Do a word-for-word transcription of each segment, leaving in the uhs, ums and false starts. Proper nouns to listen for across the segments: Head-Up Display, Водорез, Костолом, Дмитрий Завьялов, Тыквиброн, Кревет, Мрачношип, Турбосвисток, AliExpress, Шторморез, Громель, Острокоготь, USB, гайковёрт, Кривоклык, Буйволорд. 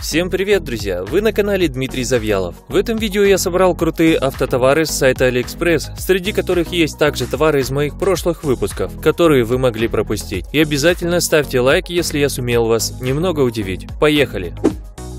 Всем привет, друзья! Вы на канале Дмитрий Завьялов. В этом видео я собрал крутые автотовары с сайта AliExpress, среди которых есть также товары из моих прошлых выпусков, которые вы могли пропустить. И обязательно ставьте лайк, если я сумел вас немного удивить. Поехали!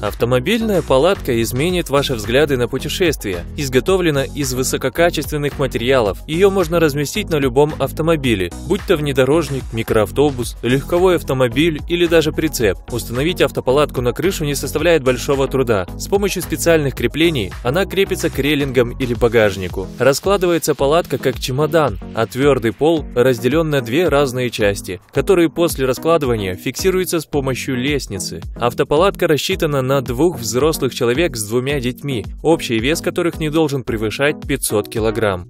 Автомобильная палатка изменит ваши взгляды на путешествия. Изготовлена из высококачественных материалов. Ее можно разместить на любом автомобиле, будь то внедорожник, микроавтобус, легковой автомобиль или даже прицеп. Установить автопалатку на крышу не составляет большого труда. С помощью специальных креплений она крепится к релингам или багажнику. Раскладывается палатка как чемодан, а твердый пол разделен на две разные части, которые после раскладывания фиксируются с помощью лестницы. Автопалатка рассчитана на на двух взрослых человек с двумя детьми, общий вес которых не должен превышать пятьсот килограмм.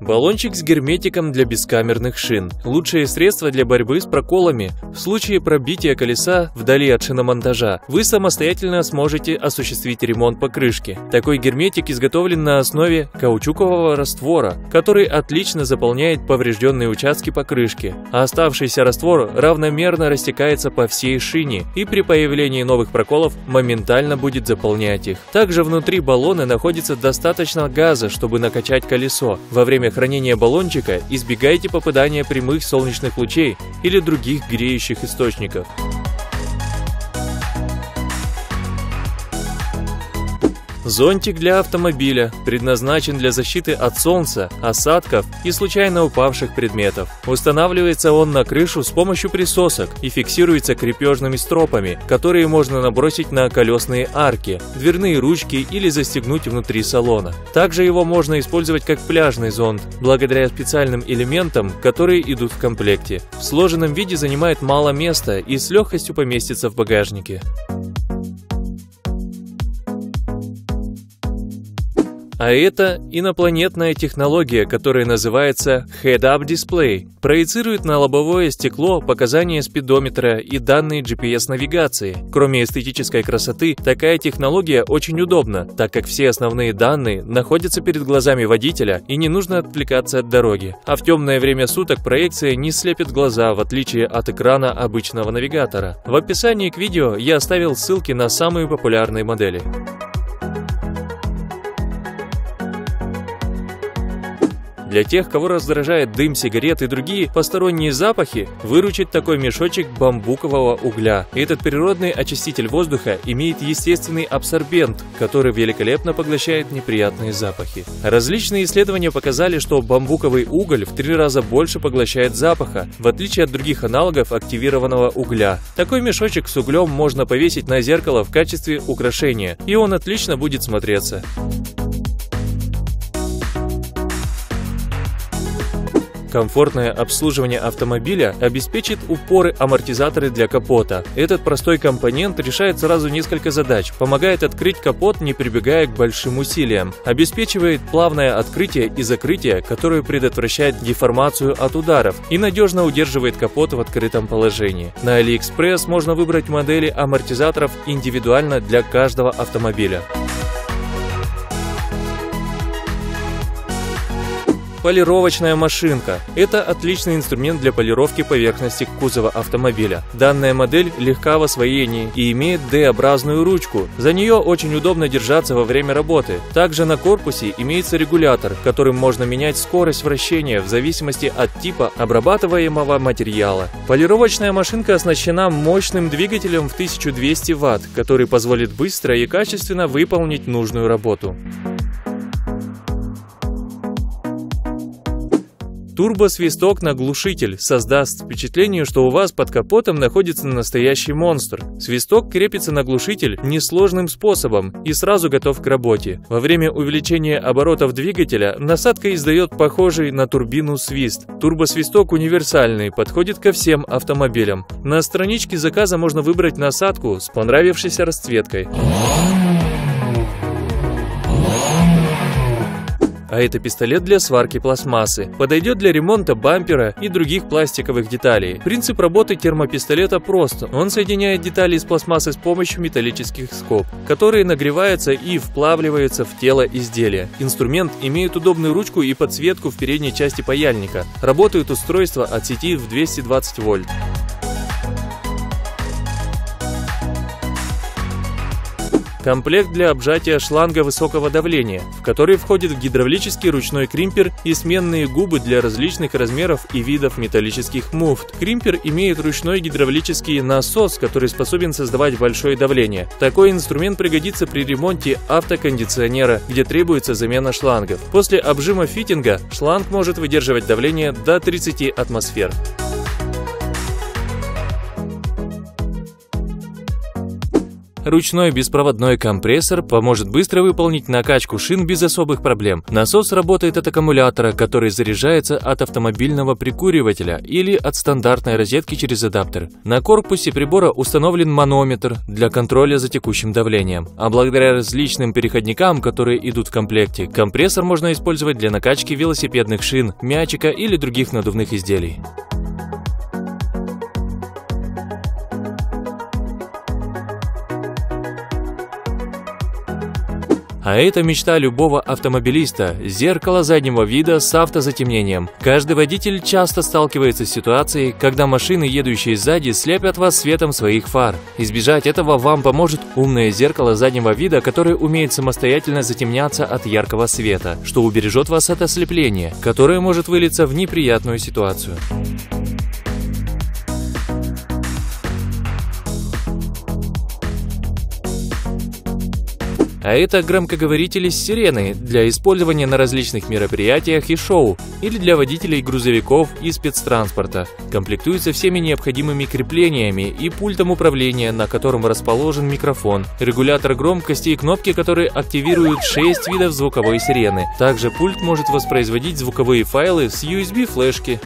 Баллончик с герметиком для бескамерных шин. Лучшее средство для борьбы с проколами. В случае пробития колеса вдали от шиномонтажа вы самостоятельно сможете осуществить ремонт покрышки. Такой герметик изготовлен на основе каучукового раствора, который отлично заполняет поврежденные участки покрышки, а оставшийся раствор равномерно растекается по всей шине и при появлении новых проколов моментально будет заполнять их. Также внутри баллона находится достаточно газа, чтобы накачать колесо. Во время хранения хранения баллончика избегайте попадания прямых солнечных лучей или других греющих источников. Зонтик для автомобиля предназначен для защиты от солнца, осадков и случайно упавших предметов. Устанавливается он на крышу с помощью присосок и фиксируется крепежными стропами, которые можно набросить на колесные арки, дверные ручки или застегнуть внутри салона. Также его можно использовать как пляжный зонт, благодаря специальным элементам, которые идут в комплекте. В сложенном виде занимает мало места и с легкостью поместится в багажнике. А это инопланетная технология, которая называется Head-Up Display. Проецирует на лобовое стекло показания спидометра и данные джи пи эс-навигации. Кроме эстетической красоты, такая технология очень удобна, так как все основные данные находятся перед глазами водителя и не нужно отвлекаться от дороги. А в темное время суток проекция не слепит глаза, в отличие от экрана обычного навигатора. В описании к видео я оставил ссылки на самые популярные модели. Для тех, кого раздражает дым сигарет и другие посторонние запахи, выручит такой мешочек бамбукового угля. Этот природный очиститель воздуха имеет естественный абсорбент, который великолепно поглощает неприятные запахи. Различные исследования показали, что бамбуковый уголь в три раза больше поглощает запаха, в отличие от других аналогов активированного угля. Такой мешочек с углем можно повесить на зеркало в качестве украшения, и он отлично будет смотреться. Комфортное обслуживание автомобиля обеспечит упоры-амортизаторы для капота. Этот простой компонент решает сразу несколько задач, помогает открыть капот, не прибегая к большим усилиям, обеспечивает плавное открытие и закрытие, которое предотвращает деформацию от ударов и надежно удерживает капот в открытом положении. На AliExpress можно выбрать модели амортизаторов индивидуально для каждого автомобиля. Полировочная машинка – это отличный инструмент для полировки поверхности кузова автомобиля. Данная модель легка в освоении и имеет D-образную ручку. За нее очень удобно держаться во время работы. Также на корпусе имеется регулятор, которым можно менять скорость вращения в зависимости от типа обрабатываемого материала. Полировочная машинка оснащена мощным двигателем в тысячу двести ватт, который позволит быстро и качественно выполнить нужную работу. Турбосвисток на глушитель создаст впечатление, что у вас под капотом находится настоящий монстр. Свисток крепится на глушитель несложным способом и сразу готов к работе. Во время увеличения оборотов двигателя насадка издает похожий на турбину свист. Турбосвисток универсальный, подходит ко всем автомобилям. На страничке заказа можно выбрать насадку с понравившейся расцветкой. а это пистолет для сварки пластмассы. Подойдет для ремонта бампера и других пластиковых деталей. Принцип работы термопистолета прост. Он соединяет детали из пластмассы с помощью металлических скоб, которые нагреваются и вплавливаются в тело изделия. Инструмент имеет удобную ручку и подсветку в передней части паяльника. Работают устройства от сети в двести двадцать вольт. Комплект для обжатия шланга высокого давления, в который входит гидравлический ручной кримпер и сменные губы для различных размеров и видов металлических муфт. Кримпер имеет ручной гидравлический насос, который способен создавать большое давление. Такой инструмент пригодится при ремонте автокондиционера, где требуется замена шлангов. После обжима фитинга шланг может выдерживать давление до тридцати атмосфер. Ручной беспроводной компрессор поможет быстро выполнить накачку шин без особых проблем. Насос работает от аккумулятора, который заряжается от автомобильного прикуривателя или от стандартной розетки через адаптер. На корпусе прибора установлен манометр для контроля за текущим давлением. А благодаря различным переходникам, которые идут в комплекте, компрессор можно использовать для накачки велосипедных шин, мячика или других надувных изделий. А это мечта любого автомобилиста – зеркало заднего вида с автозатемнением. Каждый водитель часто сталкивается с ситуацией, когда машины, едущие сзади, слепят вас светом своих фар. Избежать этого вам поможет умное зеркало заднего вида, которое умеет самостоятельно затемняться от яркого света, что убережет вас от ослепления, которое может вылиться в неприятную ситуацию. А это громкоговорители с сиреной для использования на различных мероприятиях и шоу или для водителей грузовиков и спецтранспорта. Комплектуется всеми необходимыми креплениями и пультом управления, на котором расположен микрофон, регулятор громкости и кнопки, которые активируют шесть видов звуковой сирены. Также пульт может воспроизводить звуковые файлы с ю эс би-флешки.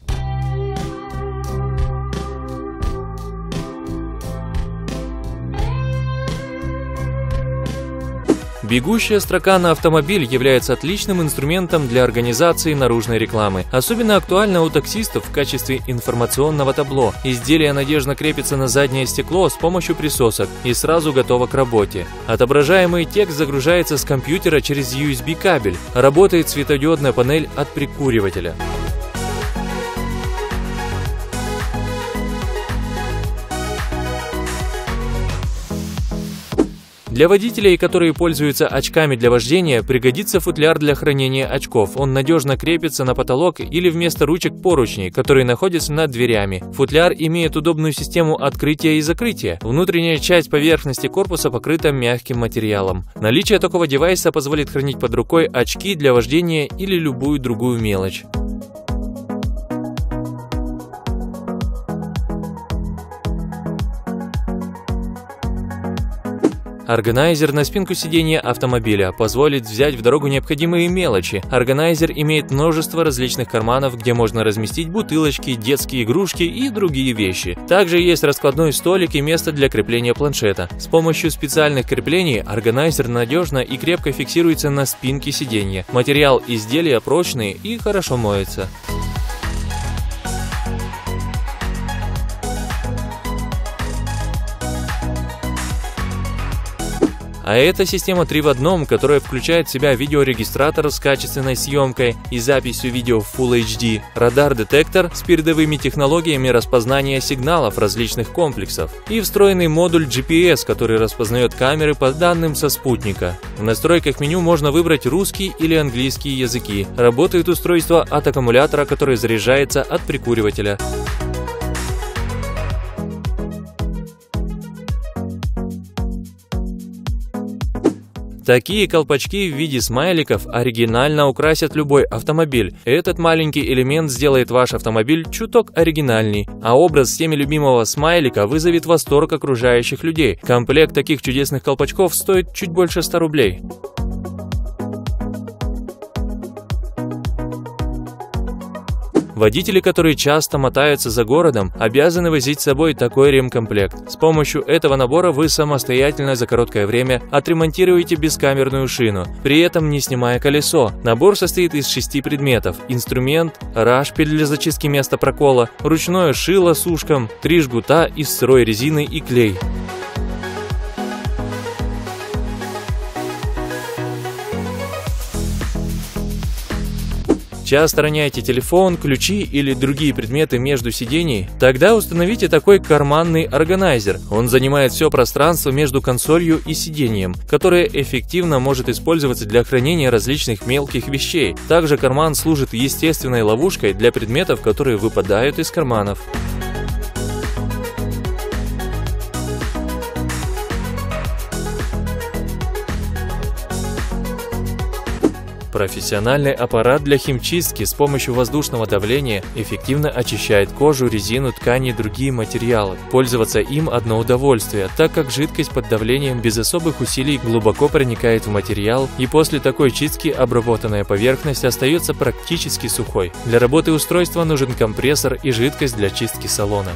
Бегущая строка на автомобиль является отличным инструментом для организации наружной рекламы. Особенно актуально у таксистов в качестве информационного табло. Изделие надежно крепится на заднее стекло с помощью присосок и сразу готово к работе. Отображаемый текст загружается с компьютера через ю эс би-кабель. Работает светодиодная панель от прикуривателя. Для водителей, которые пользуются очками для вождения, пригодится футляр для хранения очков. Он надежно крепится на потолок или вместо ручек поручней, которые находятся над дверями. Футляр имеет удобную систему открытия и закрытия. Внутренняя часть поверхности корпуса покрыта мягким материалом. Наличие такого девайса позволит хранить под рукой очки для вождения или любую другую мелочь. Органайзер на спинку сиденья автомобиля позволит взять в дорогу необходимые мелочи. Органайзер имеет множество различных карманов, где можно разместить бутылочки, детские игрушки и другие вещи. Также есть раскладной столик и место для крепления планшета. С помощью специальных креплений органайзер надежно и крепко фиксируется на спинке сиденья. Материал изделия прочный и хорошо моется. А это система три в одном, которая включает в себя видеорегистратор с качественной съемкой и записью видео в фулл эйч ди, радар-детектор с передовыми технологиями распознания сигналов различных комплексов и встроенный модуль джи пи эс, который распознает камеры по данным со спутника. В настройках меню можно выбрать русский или английский языки. Работает устройство от аккумулятора, который заряжается от прикуривателя. Такие колпачки в виде смайликов оригинально украсят любой автомобиль. Этот маленький элемент сделает ваш автомобиль чуток оригинальней, а образ всеми любимого смайлика вызовет восторг окружающих людей. Комплект таких чудесных колпачков стоит чуть больше ста рублей. Водители, которые часто мотаются за городом, обязаны возить с собой такой ремкомплект. С помощью этого набора вы самостоятельно за короткое время отремонтируете бескамерную шину, при этом не снимая колесо. Набор состоит из шести предметов: инструмент, рашпиль для зачистки места прокола, ручное шило с ушком, три жгута из сырой резины и клей. Часто роняете телефон, ключи или другие предметы между сидений? Тогда установите такой карманный органайзер. Он занимает все пространство между консолью и сиденьем, которое эффективно может использоваться для хранения различных мелких вещей. Также карман служит естественной ловушкой для предметов, которые выпадают из карманов. Профессиональный аппарат для химчистки с помощью воздушного давления эффективно очищает кожу, резину, ткани и другие материалы. Пользоваться им одно удовольствие, так как жидкость под давлением без особых усилий глубоко проникает в материал, и после такой чистки обработанная поверхность остается практически сухой. Для работы устройства нужен компрессор и жидкость для чистки салона.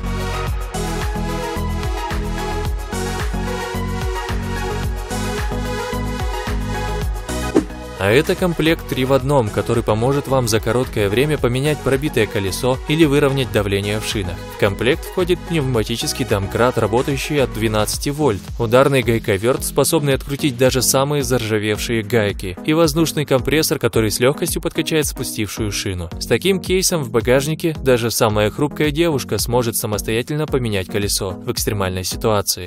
А это комплект три в одном, который поможет вам за короткое время поменять пробитое колесо или выровнять давление в шинах. В комплект входит пневматический домкрат, работающий от двенадцати вольт, ударный гайковерт, способный открутить даже самые заржавевшие гайки, и воздушный компрессор, который с легкостью подкачает спустившую шину. С таким кейсом в багажнике даже самая хрупкая девушка сможет самостоятельно поменять колесо в экстремальной ситуации.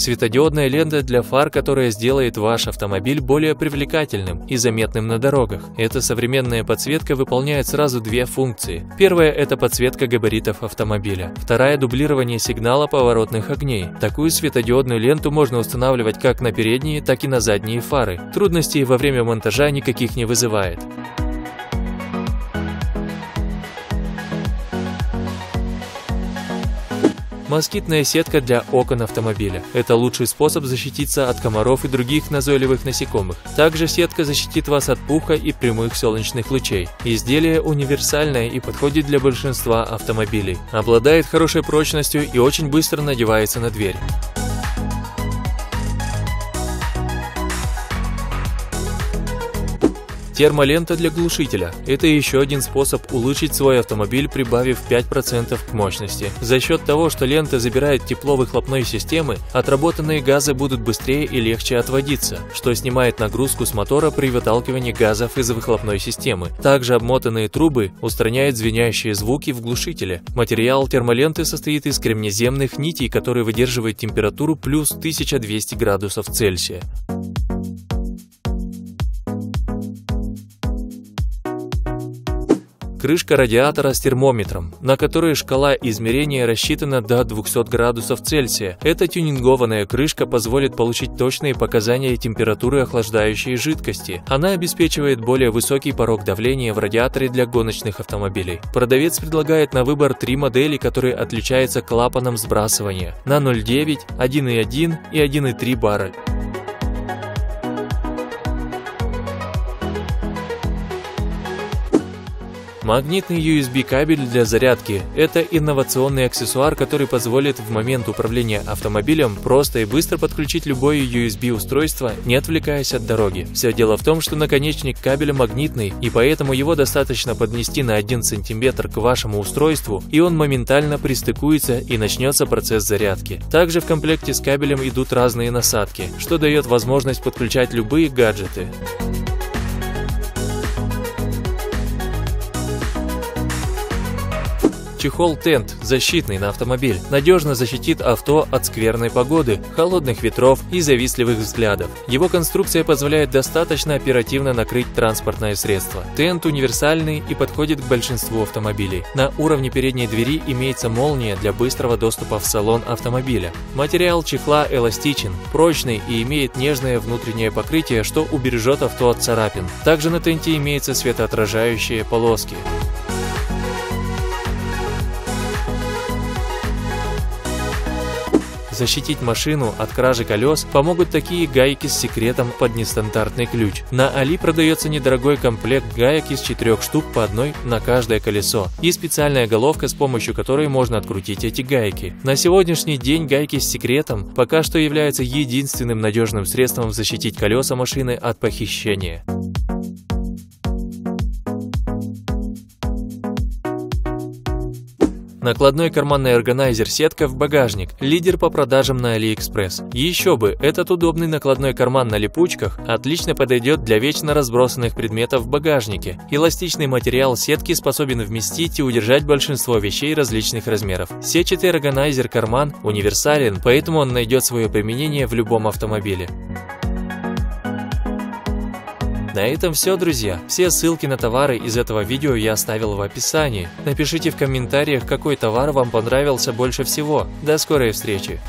Светодиодная лента для фар, которая сделает ваш автомобиль более привлекательным и заметным на дорогах. Эта современная подсветка выполняет сразу две функции. Первая – это подсветка габаритов автомобиля. Вторая – дублирование сигнала поворотных огней. Такую светодиодную ленту можно устанавливать как на передние, так и на задние фары. Трудностей во время монтажа никаких не вызывает. Москитная сетка для окон автомобиля. Это лучший способ защититься от комаров и других назойливых насекомых. Также сетка защитит вас от пуха и прямых солнечных лучей. Изделие универсальное и подходит для большинства автомобилей. Обладает хорошей прочностью и очень быстро надевается на дверь. Термолента для глушителя – это еще один способ улучшить свой автомобиль, прибавив пять процентов к мощности. За счет того, что лента забирает тепло выхлопной системы, отработанные газы будут быстрее и легче отводиться, что снимает нагрузку с мотора при выталкивании газов из выхлопной системы. Также обмотанные трубы устраняют звенящие звуки в глушителе. Материал термоленты состоит из кремнеземных нитей, которые выдерживают температуру плюс тысяча двести градусов Цельсия. Крышка радиатора с термометром, на которой шкала измерения рассчитана до двухсот градусов Цельсия. Эта тюнингованная крышка позволит получить точные показания температуры охлаждающей жидкости. Она обеспечивает более высокий порог давления в радиаторе для гоночных автомобилей. Продавец предлагает на выбор три модели, которые отличаются клапаном сбрасывания на ноль девять, один и одна и один и три баррель. Магнитный ю эс би кабель для зарядки – это инновационный аксессуар, который позволит в момент управления автомобилем просто и быстро подключить любое ю эс би устройство, не отвлекаясь от дороги. Все дело в том, что наконечник кабеля магнитный, и поэтому его достаточно поднести на один сантиметр к вашему устройству, и он моментально пристыкуется, и начнется процесс зарядки. Также в комплекте с кабелем идут разные насадки, что дает возможность подключать любые гаджеты. Чехол-тент защитный на автомобиль надежно защитит авто от скверной погоды, холодных ветров и завистливых взглядов. Его конструкция позволяет достаточно оперативно накрыть транспортное средство. Тент универсальный и подходит к большинству автомобилей. На уровне передней двери имеется молния для быстрого доступа в салон автомобиля. Материал чехла эластичен, прочный и имеет нежное внутреннее покрытие, что убережет авто от царапин. Также на тенте имеются светоотражающие полоски. Защитить машину от кражи колес помогут такие гайки с секретом под нестандартный ключ. На Али продается недорогой комплект гаек из четырех штук по одной на каждое колесо и специальная головка, с помощью которой можно открутить эти гайки. На сегодняшний день гайки с секретом пока что являются единственным надежным средством защитить колеса машины от похищения. Накладной карманный органайзер сетка в багажник, лидер по продажам на AliExpress. Еще бы, этот удобный накладной карман на липучках отлично подойдет для вечно разбросанных предметов в багажнике. Эластичный материал сетки способен вместить и удержать большинство вещей различных размеров. Сетчатый органайзер карман универсален, поэтому он найдет свое применение в любом автомобиле. На этом все, друзья. Все ссылки на товары из этого видео я оставил в описании. Напишите в комментариях, какой товар вам понравился больше всего. До скорой встречи!